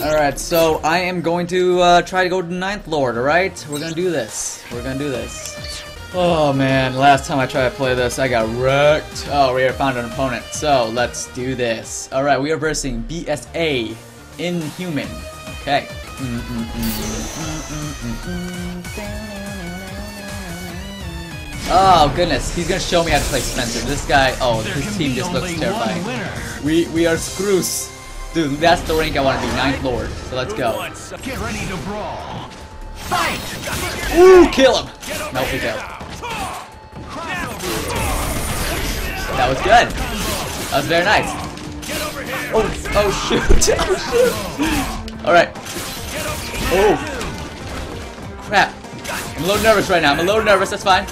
Alright, so I am going to try to go to Ninth Lord, alright? We're gonna do this. We're gonna do this. Oh man, last time I tried to play this, I got wrecked. Oh, we have found an opponent, so let's do this. Alright, we are versing B.S.A. Inhuman. Okay. Oh goodness, he's gonna show me how to play Spencer. This guy, oh, his team just looks terrifying. We are screws. Dude, that's the rank I want to be, Ninth Lord. So let's go. Get ready to brawl. Fight! Ooh, kill him! Nope, he failed. That was good. That was very nice. Oh, oh shoot! Oh shoot! Alright. Oh. Crap. I'm a little nervous right now. I'm a little nervous, that's fine.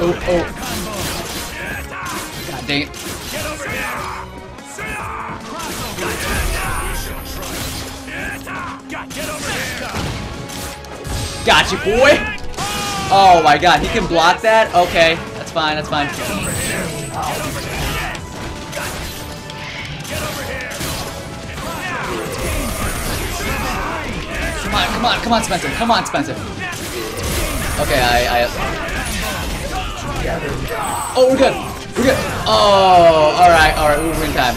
Oh, oh. God dang it. Got you, boy! Oh my god, he can block that? Okay, that's fine, that's fine. Come on, come on, come on, Spencer. Come on, Spencer. Okay, I... Oh, we're good. We're good. Oh, alright, we're in time.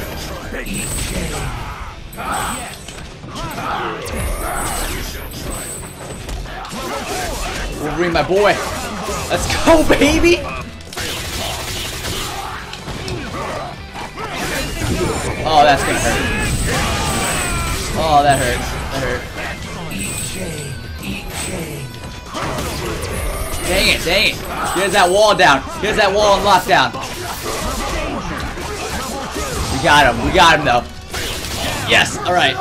Wolverine, my boy. Let's go, baby! Oh, that's gonna hurt. Oh, that hurt. That hurt. Dang it, dang it. Here's that wall down. Here's that wall on lockdown. We got him though. Yes, alright.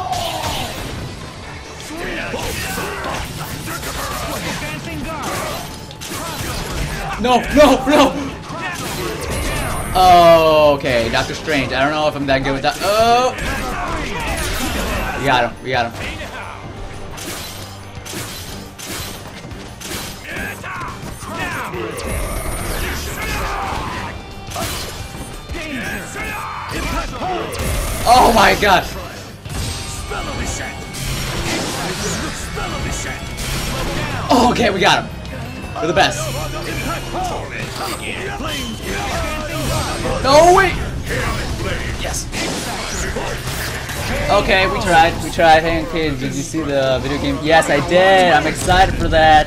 No, no, no! Oh, okay, Doctor Strange. I don't know if I'm that good with that. Oh! We got him, we got him. Oh my god! Oh, okay, we got him. We're the best. No way! Yes. Okay, we tried. We tried. Hey, okay, did you see the video game? Yes, I did. I'm excited for that.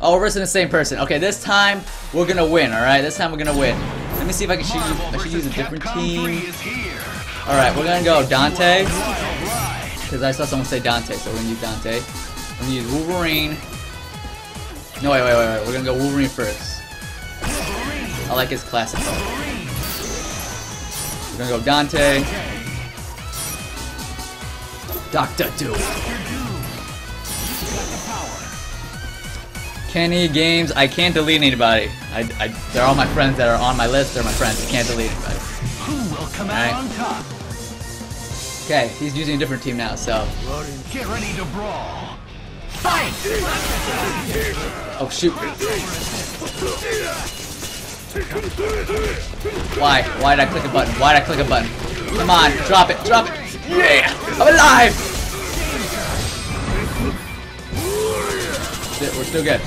Oh, we're in the same person. Okay, this time we're gonna win. All right, this time we're gonna win. Let me see if I can shoot. I should use a different team. All right, we're gonna go Dante because I saw someone say Dante, so we're gonna use Dante. I'm gonna use Wolverine. No, wait. We're gonna go Wolverine first. I like his classic though. We're gonna go Dante. Dr. Doom. Kenny Games. I can't delete anybody. They're all my friends that are on my list. They're my friends. I can't delete anybody. Who will come out on top? Okay, he's using a different team now, so. Get ready to brawl. Fight! Oh shoot. Why? Why did I click a button? Why did I click a button? Come on, drop it, drop it! Yeah! I'm alive! We're still good.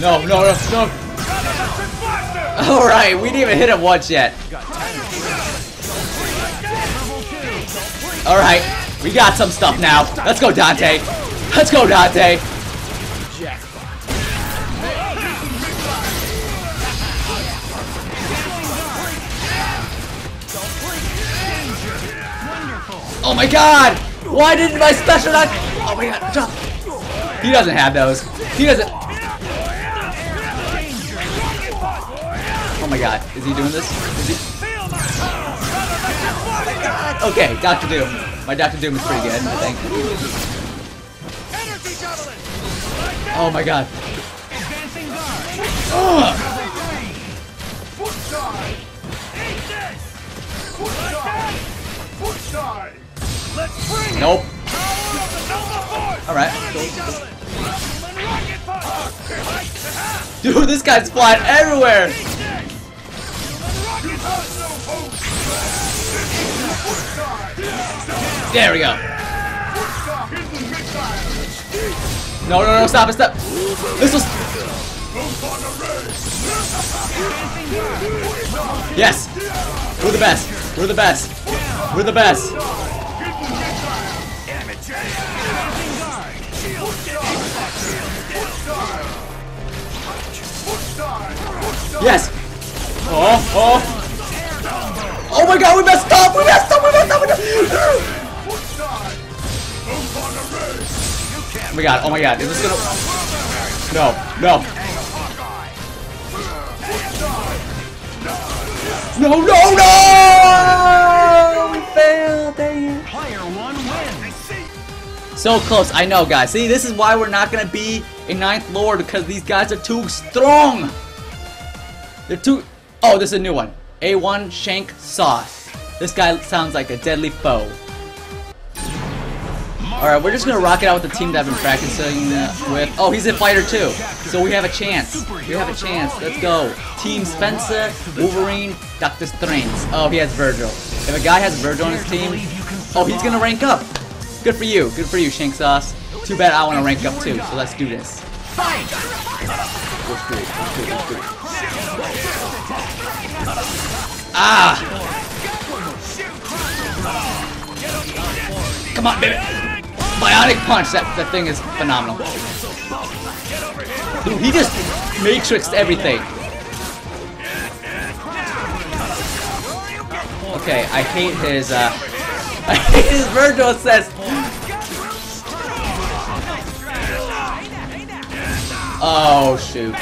No, no, no, no! Alright, we didn't even hit him once yet. Alright, we got some stuff now. Let's go, Dante! Let's go, Dante! Oh my god! Why didn't my special not- Oh my god, jump! He doesn't have those. He doesn't- Oh my god, is he doing this? Is he- Okay, Dr. Doom. My Dr. Doom is pretty good, I think. Oh my god. Nope. Alright. Dude, this guy's flying everywhere! There we go. No, no, no, stop it, stop. This was... Yes! We're the best. We're the best. We're the best. Yes! Oh, oh. Oh my god, we messed up! We messed up! We messed up! We messed up! Oh my god, oh my god, is this gonna... No, no. No, no, no! We failed, dang it. Player one wins. So close, I know guys. See, this is why we're not gonna be a Ninth Lord, because these guys are too strong. They're too... Oh, this is a new one. A1 Shanksauce. This guy sounds like a deadly foe. Alright, we're just gonna rock it out with the team that I've been practicing with. Oh, he's a fighter too. So we have a chance. We have a chance. Let's go. Team Spencer, Wolverine, Doctor Strange. Oh, he has Virgil. If a guy has Virgil on his team, oh, he's gonna rank up. Good for you. Good for you, Shanksauce. Too bad I wanna rank up too, so let's do this. Fight! Let's do it. Let's do it. Let's do it. Ah! Come on, baby! Bionic punch, that thing is phenomenal. Dude, he just matrixed everything. Okay, I hate his Virgil assist. Oh shoot.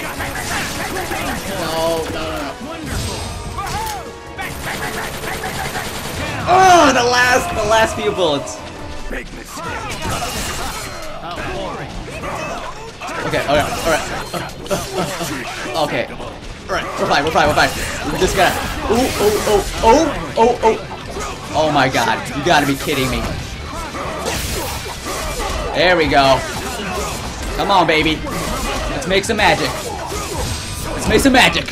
No, no, no. Oh, the last few bullets. Okay, alright, alright. Okay. Alright, we're fine, we're fine, we're fine. We just gotta... Ooh, oh, oh, oh, oh, oh. Oh my god, you gotta be kidding me. There we go. Come on, baby. Let's make some magic. Let's make some magic.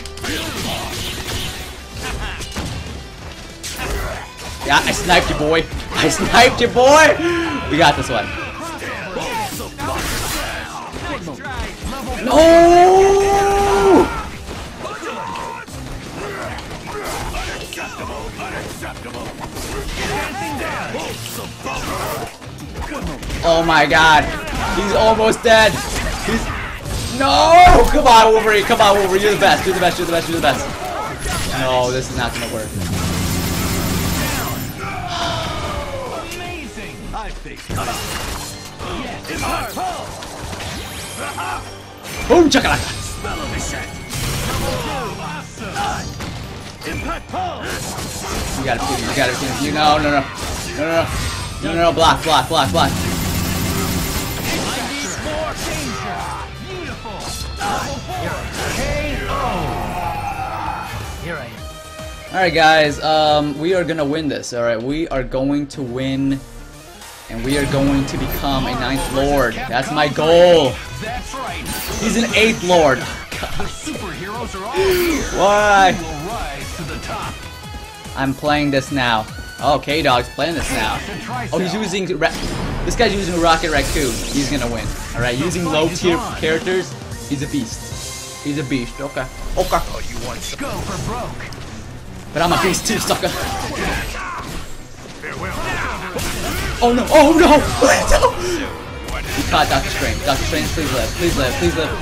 Yeah, I sniped you, boy. I sniped you, boy. We got this one. No! Unacceptable! Unacceptable! Oh my god! He's almost dead! He's... No! Come on, Wolverine! Come on, Wolverine! You're the best! You're the best! You're the best! You're the best! No, this is not gonna work. Amazing! I fixed it. Yes, it's hard. Boom chakalaka! You gotta kill him, you gotta kill him. No, no, no. No, no, no. No, no, no. Block, block, block, block. Alright, guys. We are gonna win this, alright? We are going to win. And we are going to become a Ninth Lord. That's my goal. That's right. He's an Eighth Lord. Superheroes are all here. Why? Will rise to the top. I'm playing this now. Oh, K-Dog's playing this now. Oh, he's using... This guy's using Rocket Raccoon. He's gonna win. Alright, using low-tier characters, he's a beast. He's a beast. Okay. Okay. Go for broke. But I'm a beast too, sucker. Oh no! Oh no! Please no! We caught Doctor Strange. Doctor Strange, please live. Please live. Please live.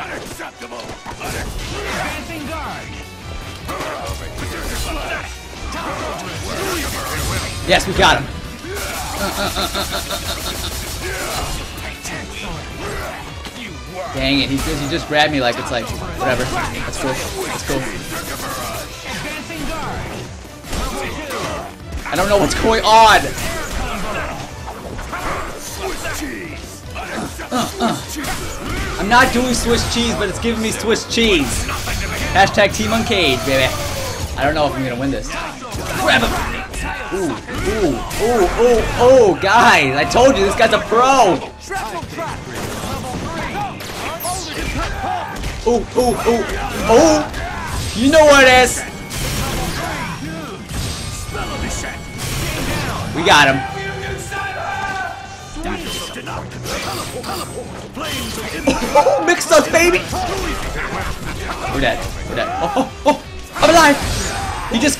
Unacceptable. Advancing guard. Yes, we got him. Dang it, he just grabbed me like it's like, whatever. That's cool, that's cool. I don't know what's going on! I'm not doing Swiss cheese, but it's giving me Swiss cheese. #TeamUnCAGEd, baby. I don't know if I'm gonna win this. Grab him! Ooh, ooh, ooh, ooh, ooh, guys! I told you, this guy's a pro! Ooh, ooh, ooh, oh! You know what it is! We got him. Oh, mixed up, baby! We're dead. We're dead. Oh, oh, oh! I'm alive! He just...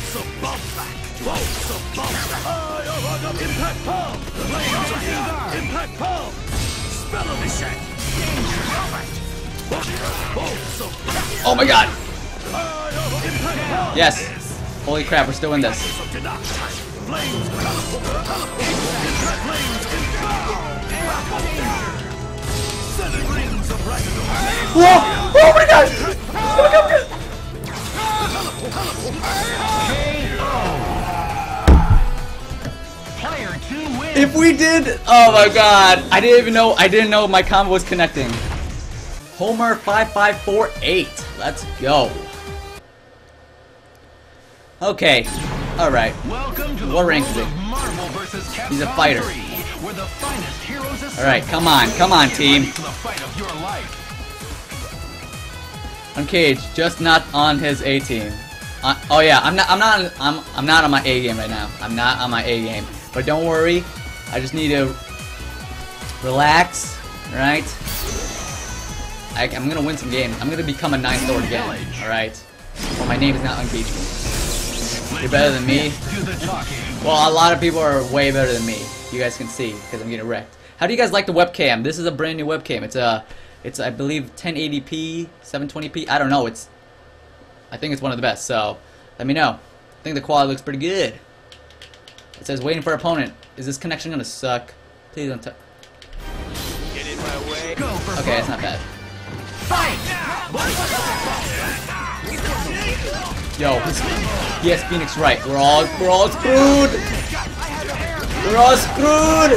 Oh my god! Yes! Holy crap, we're still in this. Whoa! Oh my god! If we did, oh my god! I didn't know my combo was connecting. Homer 5548. Let's go. Okay. All right. What rank is it? He's a fighter. All right, come on, come on, team. unCAGED, just not on his A team. Oh yeah, I'm not on my A game right now. I'm not on my A game. But don't worry. I just need to relax, right? I'm gonna win some games. I'm gonna become a Ninth Lord again. Alright. Well, my name is not unCAGED. You're better than me? Well, a lot of people are way better than me. You guys can see, because I'm getting wrecked. How do you guys like the webcam? This is a brand new webcam. It's I believe 1080p, 720p. I don't know. I think it's one of the best, so let me know. I think the quality looks pretty good. It says waiting for opponent. Is this connection gonna suck? Please don't get in my way. Okay, it's not bad. Fight! Yo, he has Phoenix right. We're all screwed. We're all screwed.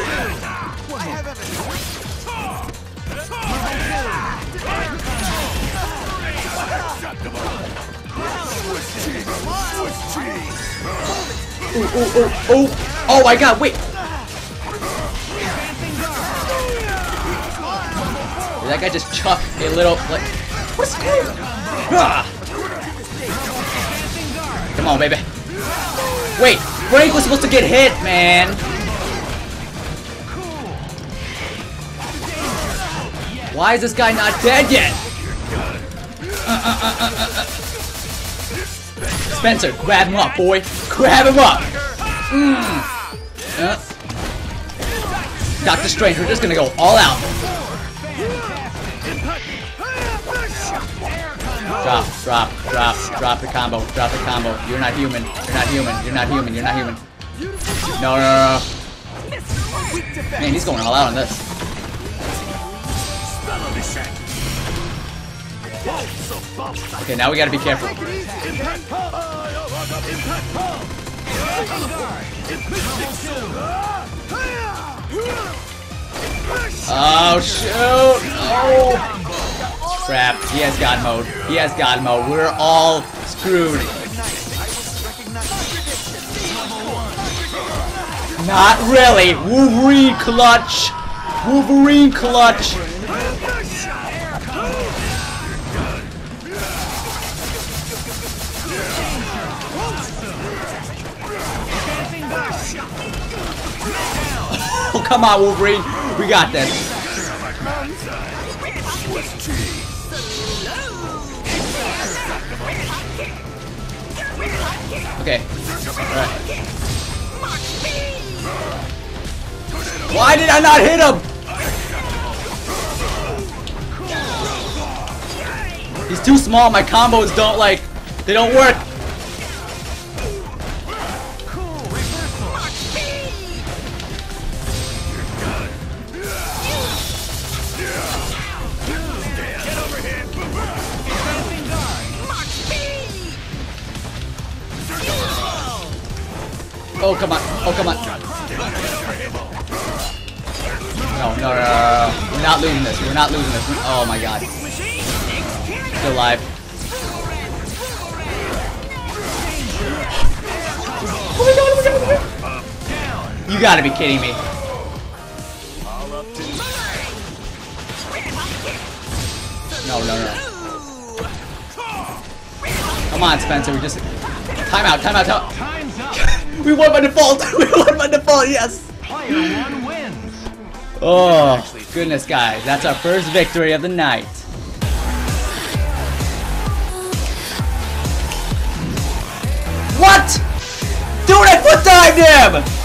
Ooh, ooh, ooh, ooh. Oh my god, wait. That guy just chucked a little, like, what's going on? Ah. Come on, baby. Wait, Frank was supposed to get hit, man. Why is this guy not dead yet? Spencer, grab him up, boy. Grab him up. Doctor Strange, we're just gonna go all out. Drop, drop, drop, drop the combo, drop the combo. You're not human, you're not human, you're not human, you're not human. No, no, no. Man, he's going all out on this. Okay, now we gotta be careful. Oh, shoot! Oh! Crap, he has God mode. He has God mode. We're all screwed. Not really. Wolverine clutch. Wolverine clutch. Oh, come on, Wolverine. We got this. Okay. Alright. Why did I not hit him? He's too small. My combos don't they don't work. Oh, come on. Oh, come on. No, no, no, no, no. We're not losing this. We're not losing this. Oh, my God. Still alive. Oh, my God. Oh, my God. You gotta be kidding me. No, no, no. Come on, Spencer. We just... Timeout, timeout, timeout. We won by default. We won by default, yes. Oh, goodness, guys. That's our first victory of the night. What? Dude, I foot dived him!